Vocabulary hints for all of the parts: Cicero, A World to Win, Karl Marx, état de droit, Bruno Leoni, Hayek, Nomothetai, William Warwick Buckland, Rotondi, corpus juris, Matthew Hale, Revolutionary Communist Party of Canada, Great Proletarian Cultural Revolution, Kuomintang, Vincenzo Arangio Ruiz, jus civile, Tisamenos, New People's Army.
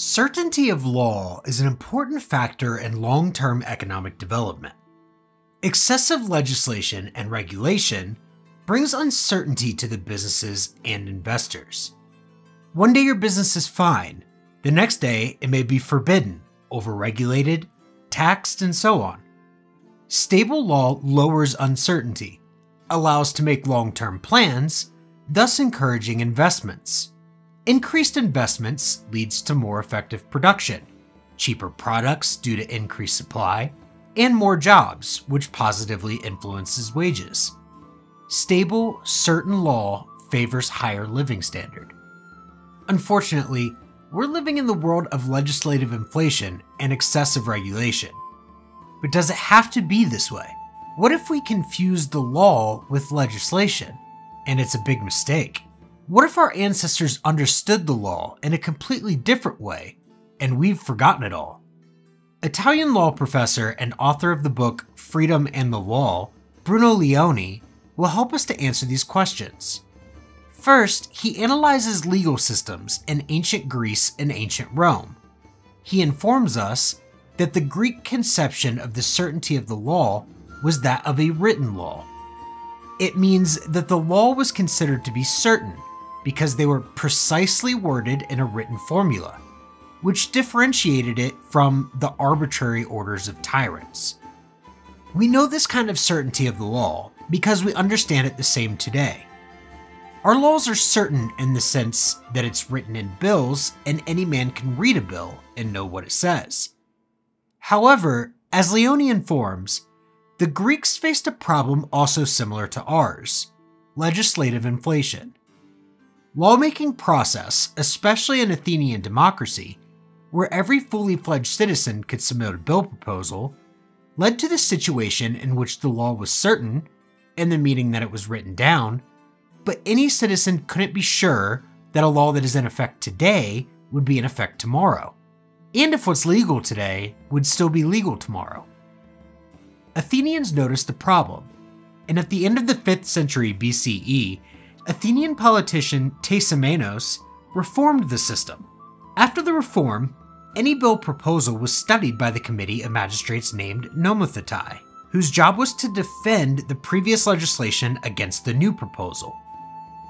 Certainty of law is an important factor in long-term economic development. Excessive legislation and regulation brings uncertainty to the businesses and investors. One day your business is fine, the next day it may be forbidden, overregulated, taxed, and so on. Stable law lowers uncertainty, allows to make long-term plans, thus encouraging investments. Increased investments leads to more effective production, cheaper products due to increased supply, and more jobs, which positively influences wages. Stable, certain law favors higher living standard. Unfortunately, we're living in the world of legislative inflation and excessive regulation. But does it have to be this way? What if we confuse the law with legislation? And it's a big mistake. What if our ancestors understood the law in a completely different way, and we've forgotten it all? Italian law professor and author of the book Freedom and the Law, Bruno Leoni, will help us to answer these questions. First, he analyzes legal systems in ancient Greece and ancient Rome. He informs us that the Greek conception of the certainty of the law was that of a written law. It means that the law was considered to be certain because they were precisely worded in a written formula, which differentiated it from the arbitrary orders of tyrants. We know this kind of certainty of the law because we understand it the same today. Our laws are certain in the sense that it's written in bills and any man can read a bill and know what it says. However, as Leoni informs, the Greeks faced a problem also similar to ours: legislative inflation. Lawmaking process, especially in Athenian democracy, where every fully fledged citizen could submit a bill proposal, led to the situation in which the law was certain, in the meaning that it was written down, but any citizen couldn't be sure that a law that is in effect today would be in effect tomorrow, and if what's legal today would still be legal tomorrow. Athenians noticed the problem, and at the end of the 5th century BCE, Athenian politician Tisamenos reformed the system. After the reform, any bill proposal was studied by the committee of magistrates named Nomothetai, whose job was to defend the previous legislation against the new proposal.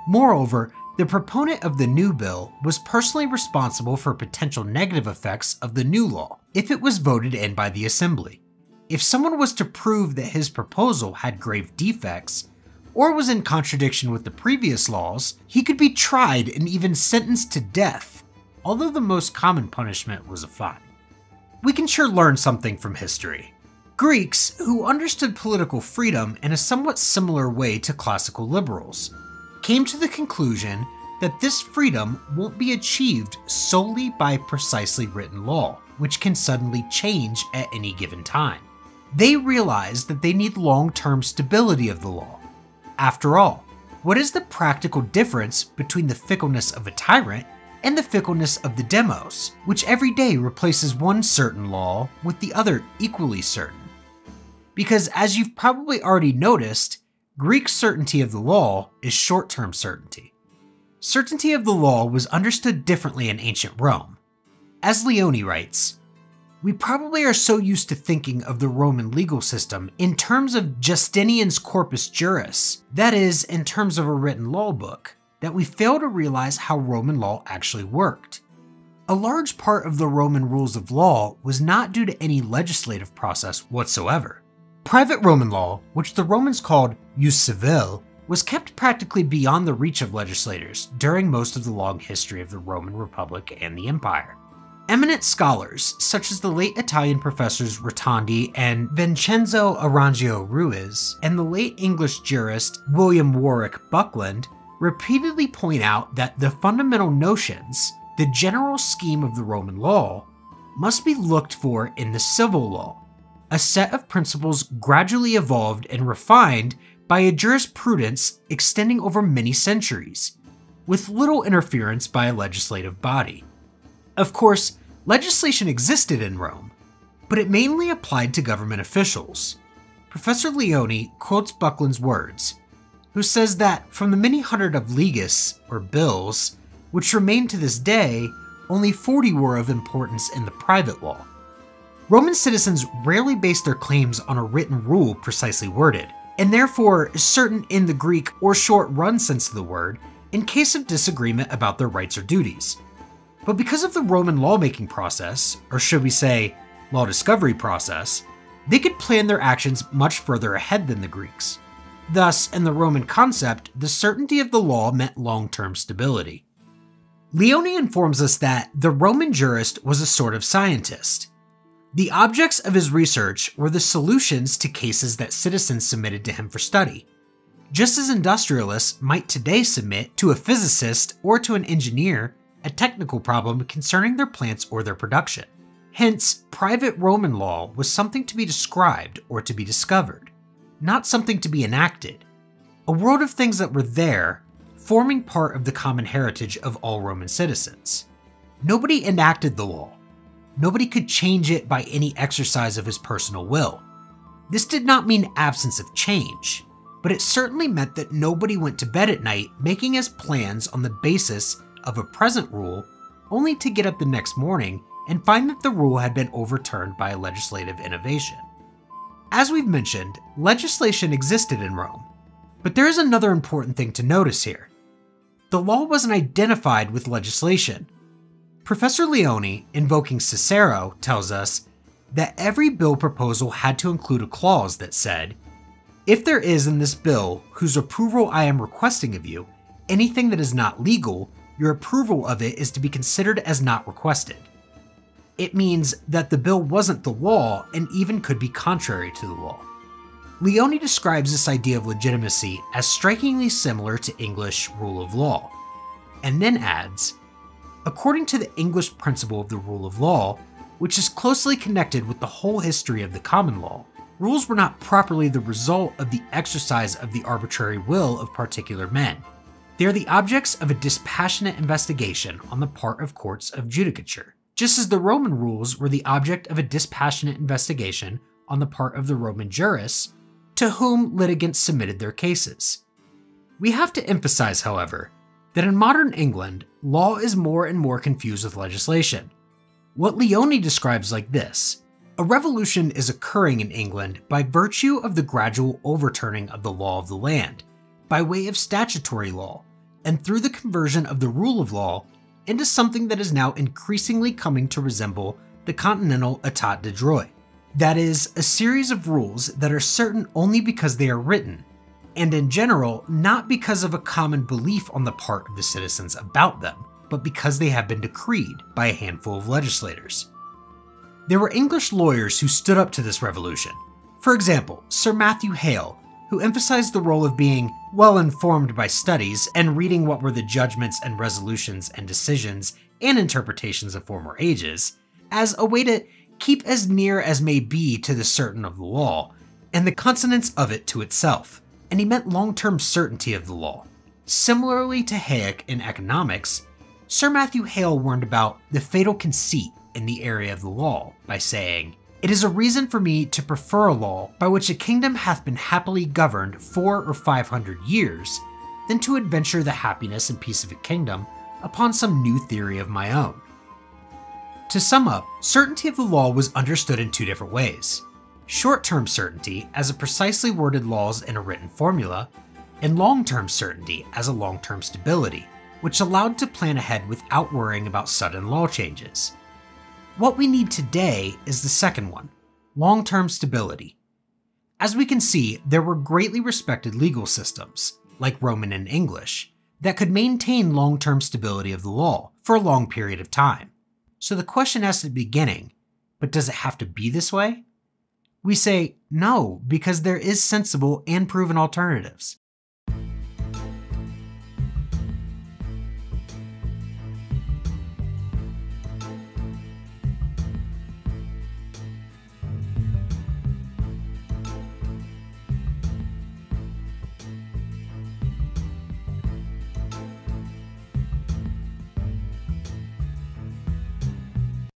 Moreover, the proponent of the new bill was personally responsible for potential negative effects of the new law if it was voted in by the assembly. If someone was to prove that his proposal had grave defects, or was in contradiction with the previous laws, he could be tried and even sentenced to death, although the most common punishment was a fine. We can sure learn something from history. Greeks, who understood political freedom in a somewhat similar way to classical liberals, came to the conclusion that this freedom won't be achieved solely by precisely written law, which can suddenly change at any given time. They realized that they need long-term stability of the law. After all, what is the practical difference between the fickleness of a tyrant and the fickleness of the demos, which every day replaces one certain law with the other equally certain? Because as you've probably already noticed, Greek certainty of the law is short-term certainty. Certainty of the law was understood differently in ancient Rome. As Leoni writes, "We probably are so used to thinking of the Roman legal system in terms of Justinian's corpus juris, that is, in terms of a written law book, that we fail to realize how Roman law actually worked." A large part of the Roman rules of law was not due to any legislative process whatsoever. Private Roman law, which the Romans called jus civile, was kept practically beyond the reach of legislators during most of the long history of the Roman Republic and the Empire. Eminent scholars, such as the late Italian professors Rotondi and Vincenzo Arangio Ruiz, and the late English jurist William Warwick Buckland, repeatedly point out that the fundamental notions, the general scheme of the Roman law, must be looked for in the civil law, a set of principles gradually evolved and refined by a jurisprudence extending over many centuries, with little interference by a legislative body. Of course, legislation existed in Rome, but it mainly applied to government officials. Professor Leoni quotes Buckland's words, who says that from the many hundred of leges, or bills, which remain to this day, only 40 were of importance in the private law. Roman citizens rarely based their claims on a written rule precisely worded, and therefore certain in the Greek or short-run sense of the word, in case of disagreement about their rights or duties. But because of the Roman lawmaking process, or should we say, law discovery process, they could plan their actions much further ahead than the Greeks. Thus, in the Roman concept, the certainty of the law meant long-term stability. Leoni informs us that the Roman jurist was a sort of scientist. The objects of his research were the solutions to cases that citizens submitted to him for study. Just as industrialists might today submit to a physicist or to an engineer a technical problem concerning their plants or their production. Hence, private Roman law was something to be described or to be discovered, not something to be enacted. A world of things that were there, forming part of the common heritage of all Roman citizens. Nobody enacted the law. Nobody could change it by any exercise of his personal will. This did not mean absence of change, but it certainly meant that nobody went to bed at night making his plans on the basis of a present rule, only to get up the next morning and find that the rule had been overturned by a legislative innovation. As we've mentioned, legislation existed in Rome, but there is another important thing to notice here. The law wasn't identified with legislation. Professor Leoni, invoking Cicero, tells us that every bill proposal had to include a clause that said, "If there is in this bill, whose approval I am requesting of you, anything that is not legal, your approval of it is to be considered as not requested." It means that the bill wasn't the law and even could be contrary to the law. Leoni describes this idea of legitimacy as strikingly similar to English rule of law, and then adds, according to the English principle of the rule of law, which is closely connected with the whole history of the common law, rules were not properly the result of the exercise of the arbitrary will of particular men. They are the objects of a dispassionate investigation on the part of courts of judicature, just as the Roman rules were the object of a dispassionate investigation on the part of the Roman jurists, to whom litigants submitted their cases. We have to emphasize, however, that in modern England, law is more and more confused with legislation. What Leoni describes like this: a revolution is occurring in England by virtue of the gradual overturning of the law of the land, by way of statutory law, and through the conversion of the rule of law into something that is now increasingly coming to resemble the continental état de droit, that is, a series of rules that are certain only because they are written, and in general not because of a common belief on the part of the citizens about them, but because they have been decreed by a handful of legislators. There were English lawyers who stood up to this revolution. For example, Sir Matthew Hale, who emphasized the role of being well-informed by studies and reading what were the judgments and resolutions and decisions and interpretations of former ages, as a way to keep as near as may be to the certain of the law, and the consonance of it to itself, and he meant long-term certainty of the law. Similarly to Hayek in economics, Sir Matthew Hale warned about the fatal conceit in the area of the law by saying, "It is a reason for me to prefer a law by which a kingdom hath been happily governed 400 or 500 years, than to adventure the happiness and peace of a kingdom upon some new theory of my own." To sum up, certainty of the law was understood in two different ways: short-term certainty as a precisely worded laws in a written formula, and long-term certainty as a long-term stability, which allowed to plan ahead without worrying about sudden law changes. What we need today is the second one, long-term stability. As we can see, there were greatly respected legal systems, like Roman and English, that could maintain long-term stability of the law for a long period of time. So the question asked at the beginning, but does it have to be this way? We say, no, because there is sensible and proven alternatives.